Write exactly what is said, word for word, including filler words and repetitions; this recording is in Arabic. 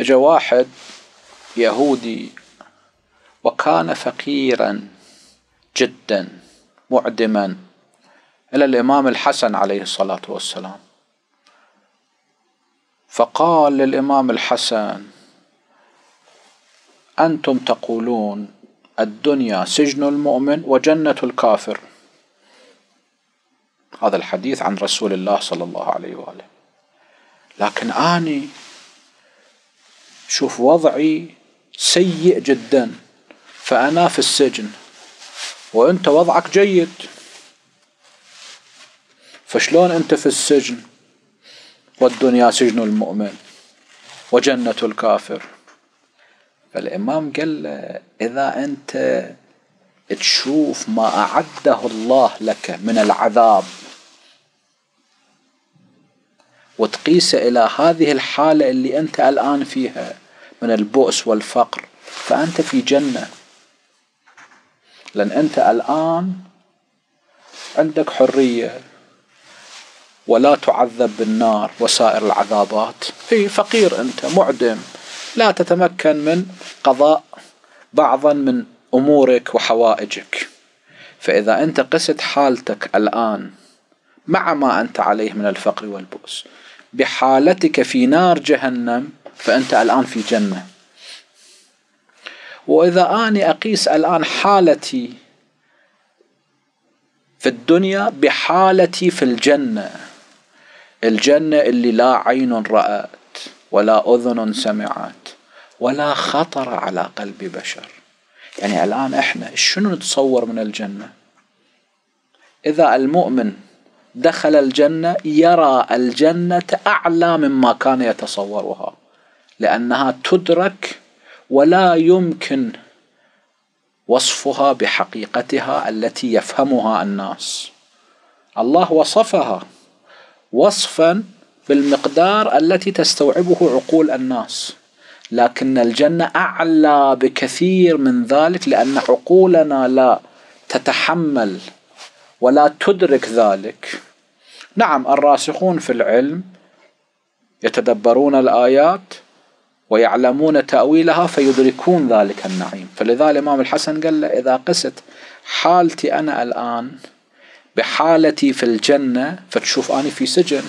اجا واحد يهودي وكان فقيرا جدا معدما إلى الإمام الحسن عليه الصلاة والسلام، فقال للإمام الحسن: أنتم تقولون الدنيا سجن المؤمن وجنة الكافر. هذا الحديث عن رسول الله صلى الله عليه وآله. لكن أني شوف وضعي سيء جدا، فأنا في السجن وأنت وضعك جيد، فشلون أنت في السجن والدنيا سجن المؤمن وجنة الكافر؟ فالإمام قال له: إذا أنت تشوف ما أعده الله لك من العذاب وتقيسه إلى هذه الحالة اللي أنت الآن فيها من البؤس والفقر، فأنت في جنة، لأن أنت الآن عندك حرية ولا تعذب بالنار وسائر العذابات. هي فقير، أنت معدم، لا تتمكن من قضاء بعضا من أمورك وحوائجك، فإذا أنت قست حالتك الآن مع ما أنت عليه من الفقر والبؤس بحالتك في نار جهنم، فأنت الآن في جنة. وإذا أني أقيس الآن حالتي في الدنيا بحالتي في الجنة، الجنة اللي لا عين رأت ولا أذن سمعت ولا خطر على قلب بشر. يعني الآن إحنا شنو نتصور من الجنة؟ إذا المؤمن دخل الجنة يرى الجنة أعلى مما كان يتصورها، لأنها تدرك ولا يمكن وصفها بحقيقتها التي يفهمها الناس. الله وصفها وصفا بالمقدار التي تستوعبه عقول الناس، لكن الجنة أعلى بكثير من ذلك، لأن عقولنا لا تتحمل ولا تدرك ذلك. نعم، الراسخون في العلم يتدبرون الآيات ويعلمون تأويلها فيدركون ذلك النعيم. فلذا الإمام الحسن قال له: إذا قست حالتي أنا الآن بحالتي في الجنة، فتشوف أني في سجن.